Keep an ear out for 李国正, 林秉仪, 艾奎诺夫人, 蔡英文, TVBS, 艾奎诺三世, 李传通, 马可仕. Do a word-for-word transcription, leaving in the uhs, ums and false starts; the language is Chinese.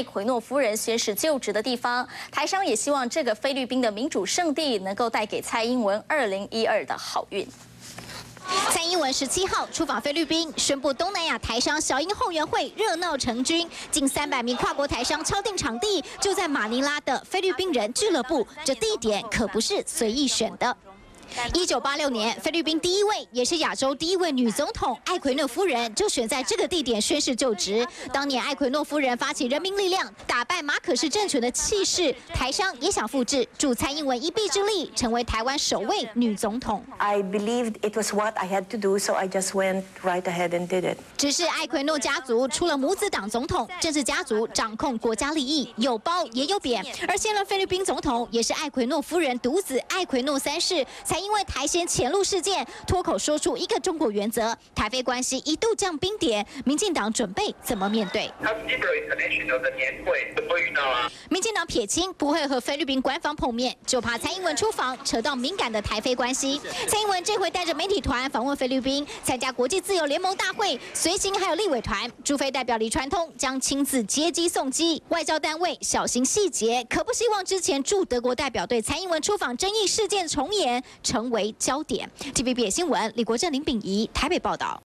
麦奎诺夫人宣誓就职的地方。台商也希望这个菲律宾的民主圣地能够带给蔡英文二零一二的好运。 蔡英文十七号出访菲律宾，宣布东南亚台商小英后援会热闹成军，近三百名跨国台商敲定场地，就在马尼拉的菲律宾人俱乐部。这地点可不是随意选的。一九八六年，菲律宾第一位也是亚洲第一位女总统艾奎诺夫人就选在这个地点宣誓就职。当年艾奎诺夫人发起人民力量，打败马可仕政权的气势，台商也想复制，助蔡英文一臂之力，成为台湾首位女总统。I believed it was what I had to do, so I just went right ahead and did it. 只是艾奎诺家族除了母子党总统，政治家族掌控国家利益，有褒也有贬。而现任菲律宾总统也是艾奎诺夫人独子艾奎诺三世，才。 因为台协潜入事件，脱口说出一个中国原则，台菲关系一度降冰点。民进党准备怎么面对？民进党撇清不会和菲律宾官方碰面，就怕蔡英文出访扯到敏感的台菲关系。蔡英文这回带着媒体团访问菲律宾，参加国际自由联盟大会，随行还有立委团。驻菲代表李传通将亲自接机送机。外交单位小心细节，可不希望之前驻德国代表对蔡英文出访争议事件重演。 成为焦点。T V B 新闻，李国正、林秉仪台北报道。